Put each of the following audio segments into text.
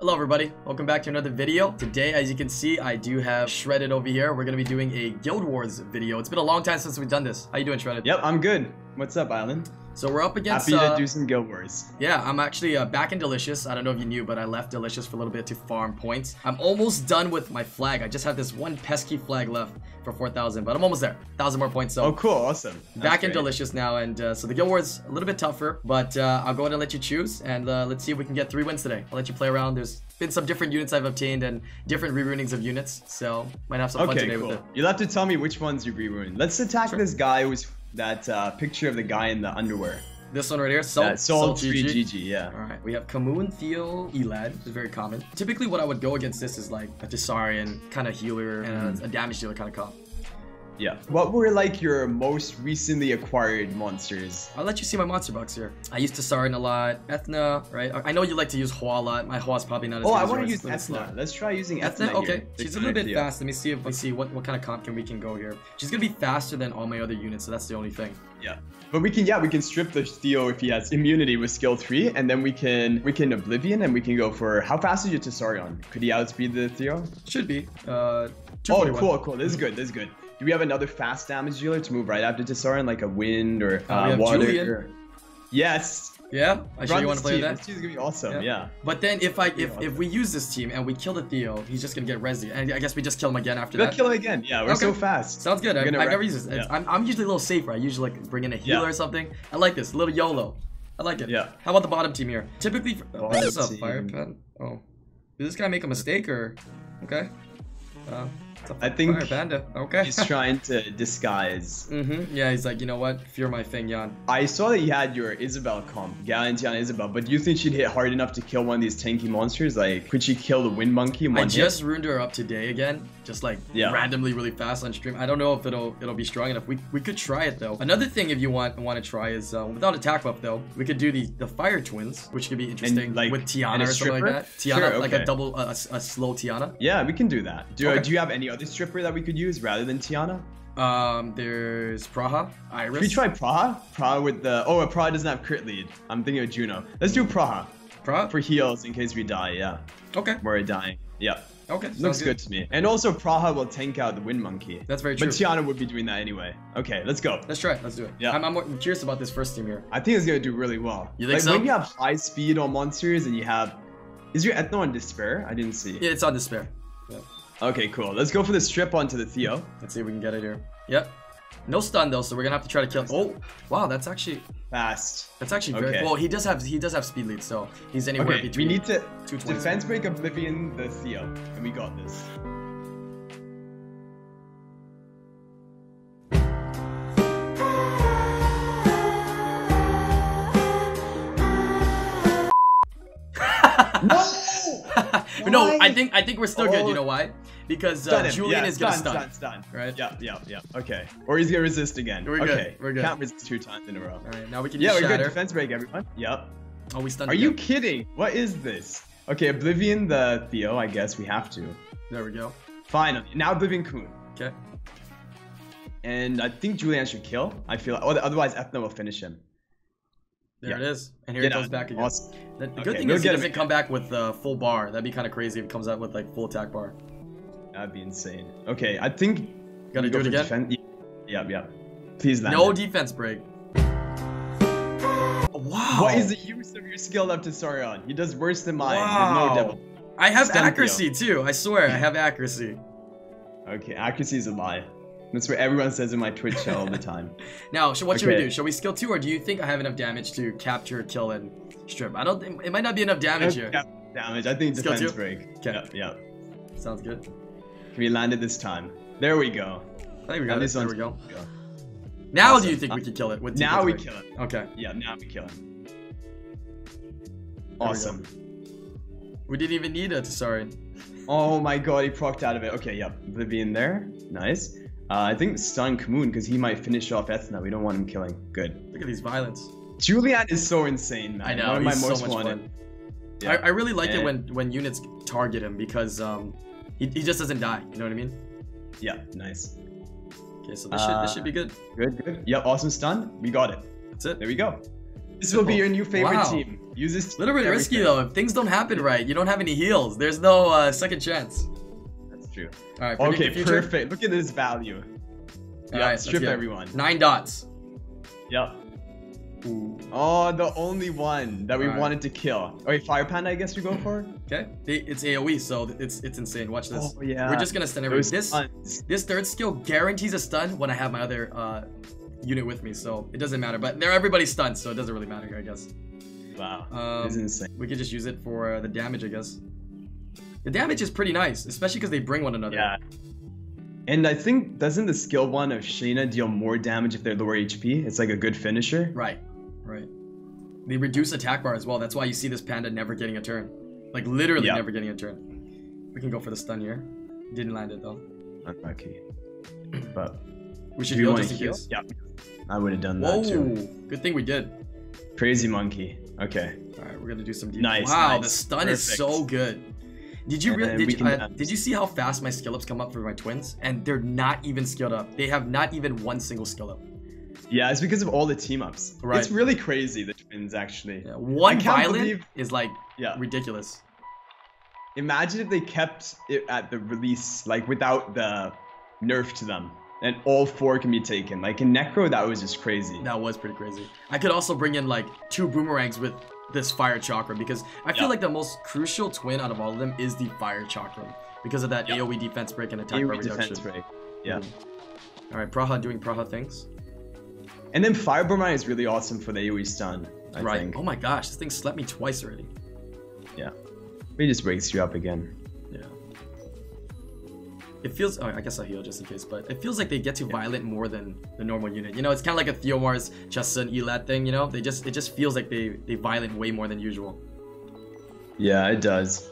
Hello everybody, welcome back to another video. Today, as you can see, I do have Shredded over here. We're gonna be doing a Guild Wars video. It's been a long time since we've done this. How you doing, Shredded? Yep, I'm good. What's up, Island? So we're up against... Happy to do some Guild Wars. Yeah, I'm actually back in Delicious. I don't know if you knew, but I left Delicious for a little bit to farm points. I'm almost done with my flag. I just have this one pesky flag left for 4,000, but I'm almost there. 1,000 more points. So oh, cool. Awesome. That's back great. In Delicious now. And so the Guild Wars, a little bit tougher, but I'll go ahead and let you choose. And let's see if we can get 3 wins today. I'll let you play around. There's been some different units I've obtained and different reroutings of units. So might have some fun today with it. You'll have to tell me which ones you reroute. Let's attack this guy who's... That picture of the guy in the underwear. This one right here, Soul GG, yeah. All right, we have Kamun, Theo, Elad, which is very common. Typically what I would go against this is like a Tesarion kind of healer and a damage dealer kind of comp. Yeah. What were like your most recently acquired monsters? I'll let you see my monster box here. I use Tesarion a lot. Ethna, right? I know you like to use Hua a lot. My Hua's probably not as good as yours. Oh, I want to use Ethna. Let's try using Ethna here. Okay. She's a little bit fast. Let me see if we see what kind of comp we can go here. She's going to be faster than all my other units, so that's the only thing. Yeah. But we can strip the Theo if he has immunity with skill 3, and then we can Oblivion, and we can go for... How fast is your Tesarion? Could he outspeed the Theo? Should be. Oh, cool. This is good. This is good. Do we have another fast damage dealer to move right after Tesarion, like a wind or water? Julian. Yes. Yeah, I sure you want to play with that. This team's gonna be awesome. Yeah. But then if we use this team and we kill the Theo, he's just gonna get resi, and I guess we just kill him again after that. Kill him again. Yeah, we're so fast. Sounds good. I never use this. Yeah. I'm usually a little safer. I usually like bring in a healer or something. I like this, a little YOLO. I like it. Yeah. How about the bottom team here? Typically, there's a fire pen. Oh, did this guy make a mistake or? Okay. I think he's trying to disguise. Yeah, he's like, you know what? Fear my thing, Jan. I saw that you had your Isabel comp, Galleon, Tiana, Isabel, but do you think she'd hit hard enough to kill one of these tanky monsters? Like, could she kill the Wind Monkey? I just ruined her up today again, just like randomly really fast on stream. I don't know if it'll be strong enough. We could try it though. Another thing if you want to try is without attack buff though, we could do the Fire Twins, which could be interesting and, like, with Tiana or something like that. Tiana, sure, like a double, a slow Tiana. Yeah, we can do that. Do you have any other stripper that we could use rather than Tiana? There's Praha, Iris. Should we try Praha? Praha with the... Oh, Praha doesn't have crit lead. I'm thinking of Juno. Let's do Praha. Praha? For heals in case we die, yeah. Okay. We're dying. Yeah. Okay. Looks good to me. And also Praha will tank out the Wind Monkey. That's very true. But Tiana would be doing that anyway. Okay, let's go. Let's try it. Let's do it. Yeah. I'm curious about this first team here. I think it's going to do really well. You think so? When you have high speed on monsters and you have... Is your Ethno on Despair? I didn't see. Yeah, it's on Despair. Yeah. Okay, cool. Let's go for the strip onto the Theo. Let's see if we can get it here. Yep. No stun though, so we're gonna have to try to kill. Oh, wow, that's actually fast. That's actually very well. He does have speed lead, so he's anywhere between. We need to defense break Oblivion the Theo, and we got this. No, I think we're still good. You know why? Because Julian is gonna stun. Right? Yeah. Okay. Or he's gonna resist again. We're good. We're good. Can't resist 2 times in a row. All right. Now we can. Yeah, we're good. Defense break, everyone. Yep. Oh, we stunned. Are you kidding? What is this? Okay, Oblivion the Theo. I guess we have to. There we go. Finally. Now Oblivion Kuhn. Okay. And I think Julian should kill. I feel. Otherwise, Ethna will finish him. There it is. And here it goes back again. Awesome. The good thing is he doesn't come back with full bar. That'd be kind of crazy if it comes out with like full attack bar. That'd be insane. Okay, I think... Gotta do it again? Yeah. Please land. No defense break. Wow. What is the use of your skill up to Tesarion? He does worse than mine. Wow. No devil. I have accuracy too. I swear, I have accuracy. Okay, accuracy is a lie. That's what everyone says in my Twitch chat all the time. Now, so what should we do? Should we skill 2 or do you think I have enough damage to capture, kill, and strip? I don't think... It might not be enough damage here. Damage. I think defense break. Okay. Yeah. Sounds good. We landed this time. There we go. I think we got this. There we go. Now do you think we could kill it? With now we kill it. Okay. Yeah, now we kill it. Awesome. We didn't even need it. Sorry. Oh my god, he procced out of it. Okay, yep. Oblivion there. Nice. I think stun Kamun because he might finish off Ethna. We don't want him killing. Good. Look at these violence. Julian is so insane, man. I know. He's so much fun. Yeah. I really like it when units target him because he just doesn't die. You know what I mean? Yeah. Nice. Okay, so this should be good. Good. Yeah. Awesome stun. We got it. That's it. There we go. This will be your new favorite team. Use this. Little bit risky though. If things don't happen right, you don't have any heals. There's no second chance. That's true. All right. Okay. Perfect. Look at this value. Yeah. Right, strip everyone. 9 dots. Yep. Ooh. Oh, the only one that we wanted to kill. Okay, Fire Panda, I guess we go for. Okay, it's AOE, so it's insane. Watch this. Oh, yeah. We're just gonna stun everyone. This third skill guarantees a stun when I have my other unit with me, so it doesn't matter. But everybody's stunned, so it doesn't really matter, I guess. Wow, this is insane. We could just use it for the damage, I guess. The damage is pretty nice, especially because they bring one another. Yeah. And I think doesn't the skill one of Shayna deal more damage if they're lower HP? It's like a good finisher. Right. Right. They reduce attack bar as well. That's why you see this panda never getting a turn. Like, literally never getting a turn. We can go for the stun here. Didn't land it, though. Unlucky. But... we should heal just in case. Yeah. I would have done that, too. Good thing we did. Crazy monkey. Okay. All right, we're going to do some deep. Nice. Wow, the stun is so good. Did you did you see how fast my skill ups come up for my twins? And they're not even skilled up. They have not even one single skill up. Yeah, it's because of all the team ups. Right. It's really crazy, the twins, actually. Yeah, one Violent is like ridiculous. Imagine if they kept it at the release, like without the nerf to them, and all four can be taken. Like in Necro, that was just crazy. That was pretty crazy. I could also bring in like 2 boomerangs with this Fire Chakra, because I feel like the most crucial twin out of all of them is the Fire Chakra because of that AoE defense break and attack bar reduction. Yeah. All right, Praha doing Praha things. And then Fire Bormai is really awesome for the AoE stun, I think. Oh my gosh, this thing slept me twice already. Yeah. It just wakes you up again. Yeah. It feels... oh, I guess I'll heal just in case, but it feels like they get to Violent more than the normal unit. You know, it's kind of like a Theomar's Chasun Elad thing, you know? They just... it just feels like they Violent way more than usual. Yeah, it does.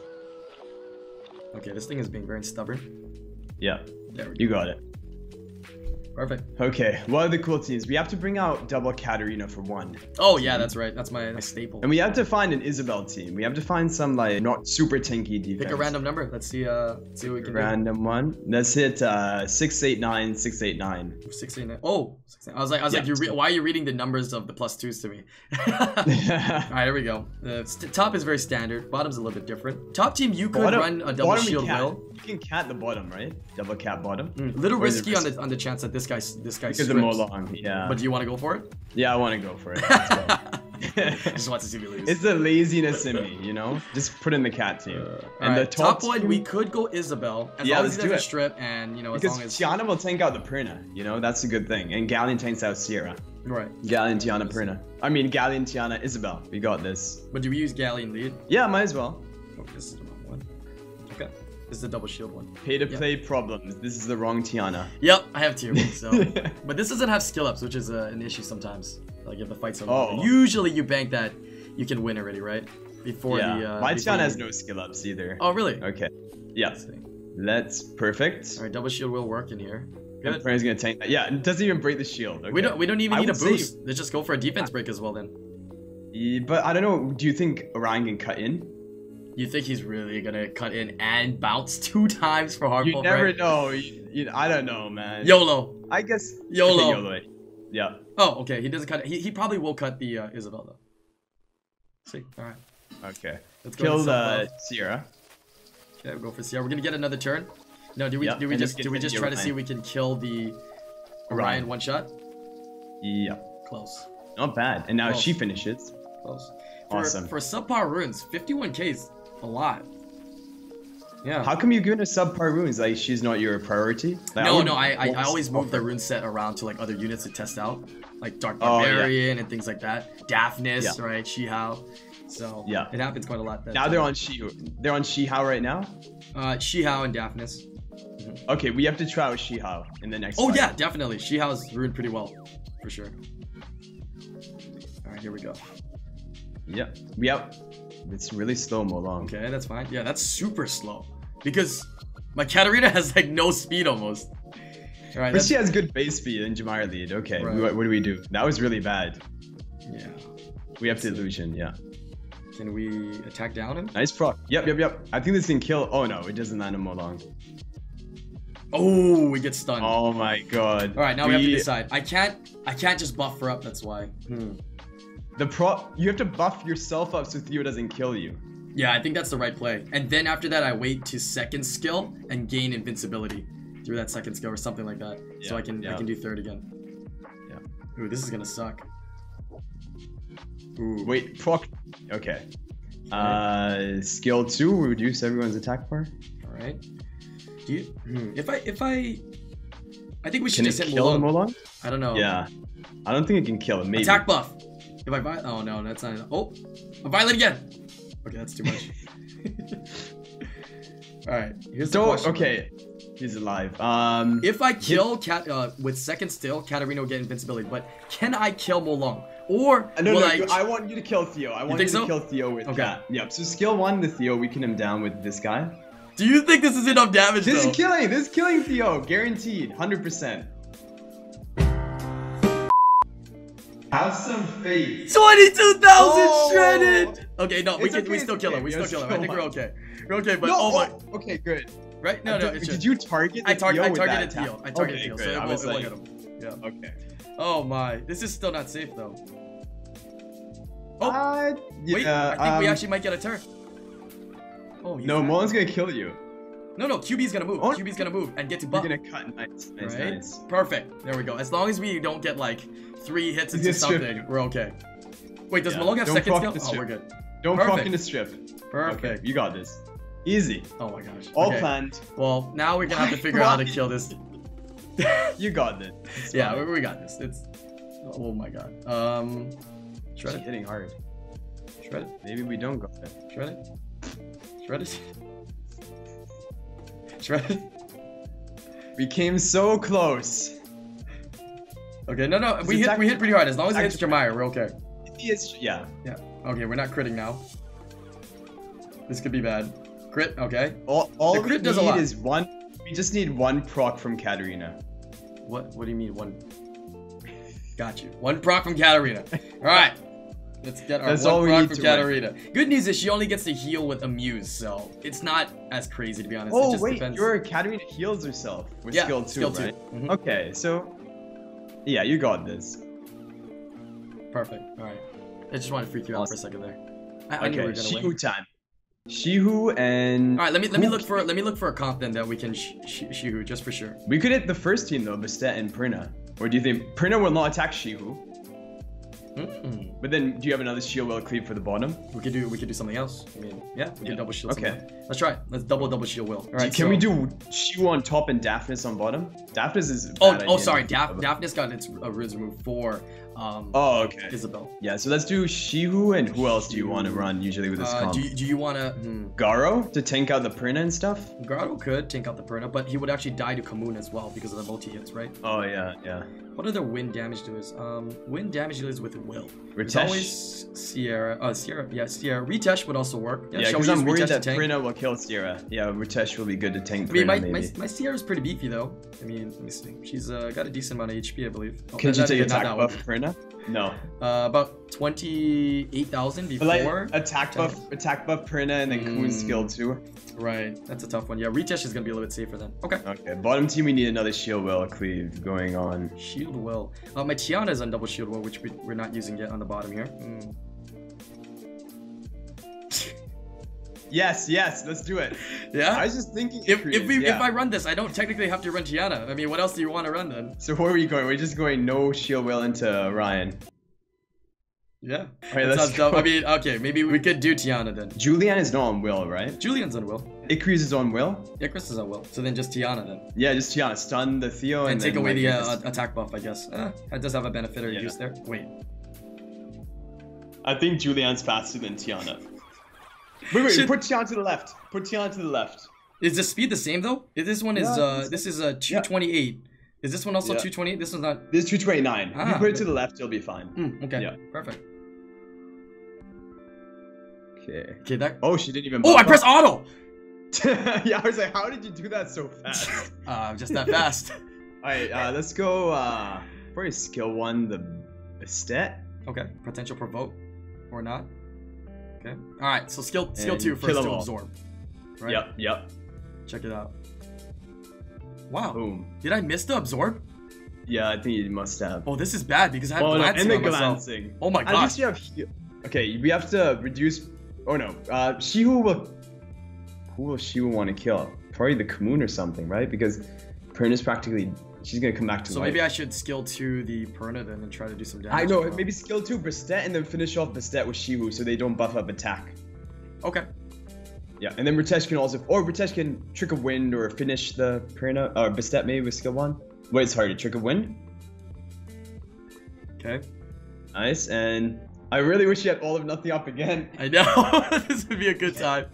Okay, this thing is being very stubborn. Yeah. There we go. You got it. Perfect. Okay, what are the cool teams? We have to bring out double Katarina for one. Oh yeah, that's right. That's my staple. And we have to find an Isabel team. We have to find some like not super tanky defense. Pick a random number. Let's see. See what we can do. One. Let's hit 689. 689. 689. Oh, 689. I was like, why are you reading the numbers of the +2s to me? All right, here we go. The top is very standard. Bottom's a little bit different. Top team, you could run a double shield Will. You can cat the bottom, right? Double cat bottom. Little risky on the chance that this. This guy because the Molong, but do you want to go for it? Yeah, I want to go for it. Just want to see me lose. It's the laziness in me, you know. Just put in the cat team and the top one. We could go Isabel as long as you do a strip, and you know, because as long as Tiana will tank out the Prina, you know, that's a good thing. And Galleon tanks out Sierra, right? Galleon, Tiana, Prina. I mean, Galleon, Tiana, Isabel. We got this. But do we use Galleon lead? Yeah, might as well. Oh, this is the wrong one. Okay. This is the double shield one. Pay to play problems. This is the wrong Tiana. Yep, I have two. So, but this doesn't have skill ups, which is an issue sometimes. Like if the fight's over, usually you bank that you can win already, right? Before the my Tiana has no skill ups either. Oh really? Okay. Yeah. Let's perfect. All right, double shield will work in here. Good. Prairie's gonna tank that. Yeah, it doesn't even break the shield. Okay. We don't even need a boost. Let's just go for a defense break as well then. Yeah, but I don't know. Do you think Orion can cut in? You think he's really gonna cut in and bounce 2 times for hardball? You never know. I don't know, man. YOLO. I guess. YOLO. YOLO. Yeah. Oh, okay. He doesn't cut. He probably will cut the Isabel though. See. All right. Okay. Let's kill the Sierra. Okay, we'll go for Sierra. We're gonna get another turn. No, do we just try to see if we can kill the Orion one shot? Yeah. Close. Not bad. And now she finishes. Close. Awesome. For subpar runes, 51K's. A lot. Yeah. How come you give her subpar runes? Like she's not your priority? Like, no, I always move the rune set around to like other units to test out. Like Dark Barbarian and things like that. Daphnis, right? Shihao. So it happens quite a lot. Now they're on Shihao right now? Shihao and Daphnis. Mm-hmm. Okay, we have to try out Shihao in the next fight. Yeah, definitely. Shihao's ruined pretty well. For sure. Alright, here we go. Yep. Yep. It's really slow, Molong. Okay, that's fine. Yeah, that's super slow. Because my Katarina has like no speed almost. All right, but she has good base speed in Jamire lead. Okay, what do we do? That was really bad. Yeah. We have to illusion, Can we attack down him? Nice proc. Yep. I think this can kill. Oh no, it doesn't land on Molong. Oh, we get stunned. Oh my god. All right, now we have to decide. I can't just buff her up, that's why. You have to buff yourself up so Theo doesn't kill you. Yeah, I think that's the right play. And then after that, I wait to second skill and gain invincibility through that second skill or something like that. Yeah, so I can do third again. Yeah. Ooh, this is gonna suck. Ooh. Wait, proc. Okay. Skill 2 reduce everyone's attack power. All right. Do you? I think we should just hit Molong. I don't know. Yeah. I don't think it can kill him. Maybe. Attack buff. If I violate. Oh no, that's not. Oh, I violate again. Okay, that's too much. All right. Here's the question. Okay. He's alive. If I kill with second still, Katarina will get invincibility. But can I kill Molong? Or I want you to kill Theo. I want you to kill Theo with that. Yep. So skill 1 to Theo, weaken him down with this guy. Do you think this is enough damage? This is killing Theo, guaranteed, 100%. Have some faith. 22,000 shredded. Okay, no, we still kill him. I think we're okay. We're okay, but oh my. Okay, good. Right? No, did you target? I targeted Theo. So it won't hit him. Yeah. Okay. Oh my, this is still not safe though. Oh, yeah, wait, I think we actually might get a turn. Oh, no, Molong's gonna kill you. No, QB's gonna move. QB's gonna move and get to buff. You're gonna cut, nice. Perfect, there we go. As long as we don't get like 3 hits into something, we're okay. Wait, does Molong have second skill? Oh, we're good. Don't proc into strip. Perfect. Okay, you got this. Easy. Oh my gosh. All planned. Well, now we're gonna have to figure out how to kill this. You got this. Yeah, we got this. It's. Oh my god. Shredded. She's hitting hard. Shredded. Maybe we don't go there. Shredded. Shredded. Shredded. We came so close. Okay, no. We hit pretty hard. As long as it hits Jamire, we're okay. Yeah. Okay, we're not critting now. This could be bad. Crit. Okay. All the crit does a lot. Is one. We just need 1 proc from Katarina. What do you mean 1? Got you. 1 proc from Katarina. Alright. Let's get our 1 proc from Katarina. Good news is she only gets to heal with a Muse, so it's not as crazy to be honest. Oh, it just depends. Your Katarina heals herself with skill 2, right? Mm-hmm. Okay, so... Yeah, you got this. Perfect. Alright. I just wanted to freak you out for a second there. I knew we were gonna win. Time. Shihu and... Alright, let me look for a comp then that we can Shihu just for sure. We could hit the first team though, Bastet and Prina. Or do you think Prina will not attack Shihu? Mm-mm. But then do you have another shield well cleave for the bottom? We could do something else. I mean, we could double shield. Okay. Let's try it. Let's double shield will. Alright. Can we do Shihu on top and Daphnis on bottom? Daphnis is a bad idea. Sorry, Daphnis got its Riz move for Isabel. Yeah, so let's do Shihu, and who else do you want to run usually with this comp? Do you want to... Garo to tank out the Prina and stuff? Garo could tank out the Prina, but he would actually die to Kuhn as well because of the multi-hits, right? Oh, yeah. What other wind damage dealers? Wind damage dealers with Will. Ritesh. Always Sierra. Sierra. Ritesh would also work. Yeah, because I'm worried that Prina will kill Sierra. Yeah, Ritesh will be good to tank Prina, my Sierra's pretty beefy, though. I mean, let me see. She's got a decent amount of HP, I believe. Oh, can you take attack buff Prina? No. About 28,000 before. Like, attack buff Prina and then Kuhn's skill 2. Right, that's a tough one. Yeah, Ritesh is gonna be a little bit safer then. Okay, bottom team we need another shield well cleave going on. Shield well. My Tiana is on double shield well, which we're not using yet on the bottom here. Yes, let's do it. Yeah? I was just thinking if I run this, I don't technically have to run Tiana. I mean, what else do you want to run then? So where are we going? We're just going no shield well into Orion. Yeah. Right, let's go. I mean, okay, maybe we could do Tiana then. Julian is not on Will, right? Julian's on Will. Icarus is on Will? Icarus is on Will. So then just Tiana then. Yeah, just Tiana. Stun the Theo and take away the attack buff, I guess. That does have a benefit or use there. Wait. I think Julian's faster than Tiana. Wait, put Tiana to the left. Is the speed the same though? This one is, this is a 228. Yeah. Is this one also 228? This one's not... This is 229. If you put it to the left, you'll be fine. Okay. Yeah. Perfect. Okay, that... Oh, she didn't even... Oh, I pressed auto! Yeah, I was like, how did you do that so fast? Just that fast. Alright, let's go, probably skill 1, the Bastet. Okay, potential provoke. Or not. Okay. Alright, so skill 2 first to absorb. Right? Yep. Check it out. Wow. Boom. Did I miss the absorb? Yeah, I think you must have. Oh, this is bad because I have glancing on myself. Oh my gosh. At least you have... Okay, we have to reduce... Oh no. Shihao will... Who will Shihao want to kill? Probably the Kuhn or something, right? Because Prina's practically... She's going to come back to life. So maybe I should skill 2 the Prina then and try to do some damage. I know. Maybe skill 2 Bastet and then finish off Bastet with Shihao so they don't buff up attack. Okay. Yeah, and then Ritesh can also... Or Ritesh can Trick of Wind or finish the Prina... Or Bastet maybe with skill 1. Wait, it's hard to Trick of Wind. Okay. Nice, and I really wish you had All or Nothing up again. I know. This would be a good time.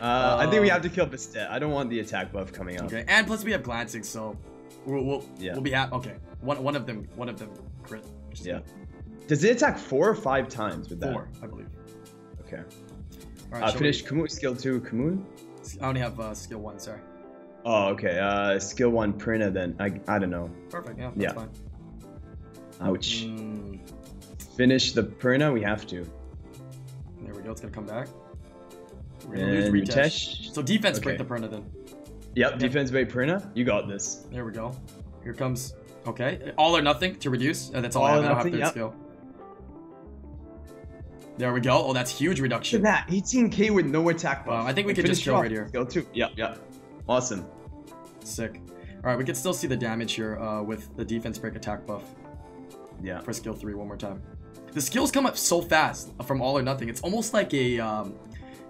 I think we have to kill Bastet. I don't want the attack buff coming up. Okay, and plus we have glancing, so we'll be happy. Okay, one of them crit. Yeah. Does it attack 4 or 5 times with that? 4, I believe. Okay. All right, finish Kuhn, skill 2 Kuhn. I only have skill 1. Sorry. Oh, okay. Skill 1 Prina then. I don't know. Perfect. Yeah, that's fine. Ouch. Mm. Finish the Prina. We have to. There we go. It's gonna come back. We're gonna lose Ritesh. So defense break the Prina then. Yep. Defense break Prina. You got this. There we go. Here comes. Okay. All or nothing to reduce. That's all I have. I don't have third skill. There we go. Oh, that's huge reduction. Look at that. 18k with no attack buff. Wow, I think we could just kill right here. Skill 2. Yeah. Yeah. Awesome. Sick. All right, we can still see the damage here with the defense break attack buff. Yeah. For skill 3 one more time. The skills come up so fast from All or Nothing. It's almost like a,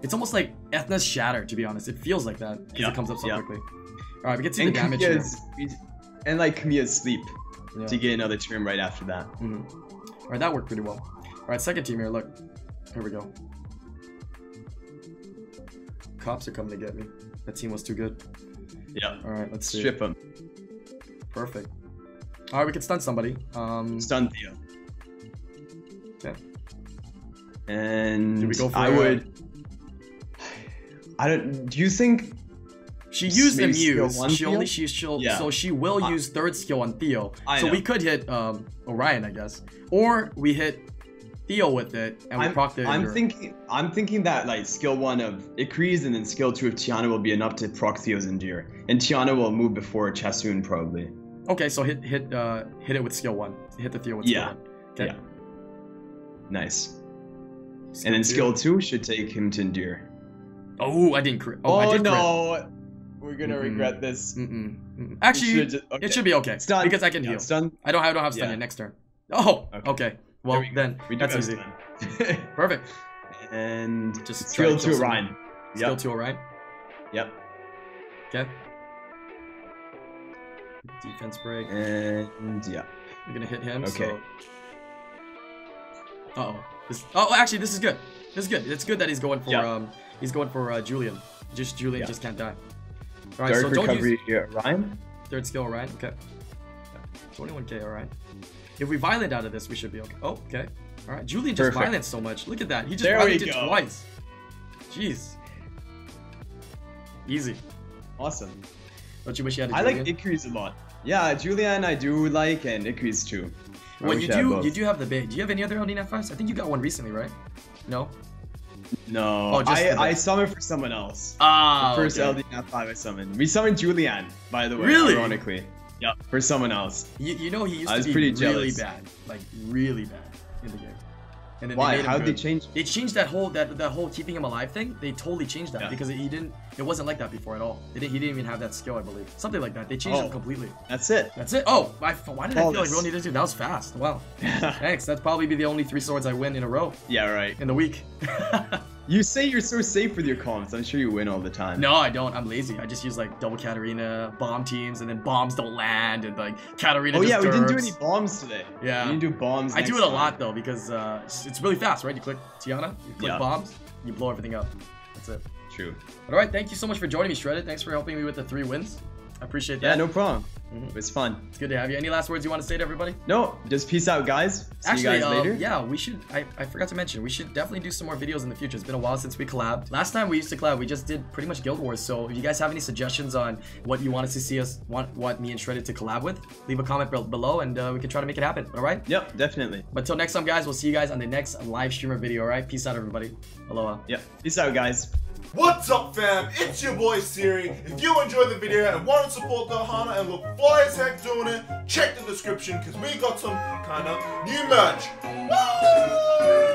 it's almost like Ethna's Shatter, to be honest. It feels like that because it comes up so quickly. All right, we can see the damage here. And like Kamiya's Sleep to get another turn right after that. All right, that worked pretty well. All right, second team here. Look, here we go. Cops are coming to get me. That team was too good. Yeah. All right, let's see. Strip him. Perfect. All right, we can stun somebody. Stun Theo. Okay. And do we go for do you think she used the Muse? So she will use third skill on Theo. So we could hit Orion, I guess, or we hit Theo with it, and we proc the Endure. I'm thinking that like skill 1 of Ikri's and then skill 2 of Tiana will be enough to proc Theo's Endure, and Tiana will move before Chasun probably. Okay, so hit it with skill 1. Hit the Theo with skill 1. Okay. Yeah. Nice. Skill and then skill 2 should take him to Endure. Oh, I didn't crit. Oh, I did crit. We're gonna regret this. Actually, it should be okay. Stun. Because I can heal. Stun. I don't have stun yet. Next turn. Oh. Okay. Well, then, that's easy. Perfect. And just skill 2 Orion. Skill 2 Orion? Yep. Okay. Defense break. And yeah. You're gonna hit him, so... Uh-oh. Oh, actually, this is good. This is good. It's good that he's going for Julian. Just Julian just can't die. All right, so don't use... Orion? Third skill Orion, okay. 21k, alright. If we violent out of this, we should be okay. Oh, okay. All right. Julian just violent so much. Look at that. He just violented twice. Jeez. Easy. Awesome. Don't you wish you had a Julian? I like Ikri's a lot. Yeah, Julian I do like, and Ikri's too. Well, you do have the bait. Do you have any other LD Net 5s? I think you got one recently, right? No? No. Oh, I summoned for someone else. Ah. The first LD Net 5 I summoned. We summoned Julian, by the way. Really? Ironically. Yeah, for someone else. You know he used to be really bad, like really bad in the game. And then why? How did they change? They changed that whole keeping him alive thing. They totally changed that because he didn't. It wasn't like that before at all. He didn't even have that skill, I believe. Something like that. They changed him completely. That's it. That's it. Oh, why did I feel like we only did 2? That was fast. Wow. Thanks. That'd probably be the only 3 swords I win in a row. Yeah, right. In the week. You say you're so safe with your comms. I'm sure you win all the time. No, I don't. I'm lazy. I just use like double Katarina, bomb teams, and then bombs don't land, and like Katarina. Oh yeah, we didn't do any bombs today. Yeah, we didn't do bombs. I do it a lot though because it's really fast, right? You click Tiana, you click bombs, you blow everything up. That's it. True. All right, thank you so much for joining me, Shredded. Thanks for helping me with the 3 wins. I appreciate that. Yeah, no problem. It's fun. It's good to have you. Any last words you want to say to everybody? No, just peace out, guys. See you guys later. Yeah, we should. I forgot to mention, we should definitely do some more videos in the future. It's been a while since we collabed. Last time we used to collab, we just did pretty much Guild Wars. So if you guys have any suggestions on what you want us to see want me and Shredded to collab with, leave a comment below and we can try to make it happen. All right? Yep, definitely. But till next time, guys, we'll see you guys on the next live streamer video. All right? Peace out, everybody. Aloha. Yep. Peace out, guys. What's up, fam? It's your boy Siri. If you enjoyed the video and want to support the Ohana and look fly as heck doing it, check the description because we got some kind of new merch. Woo!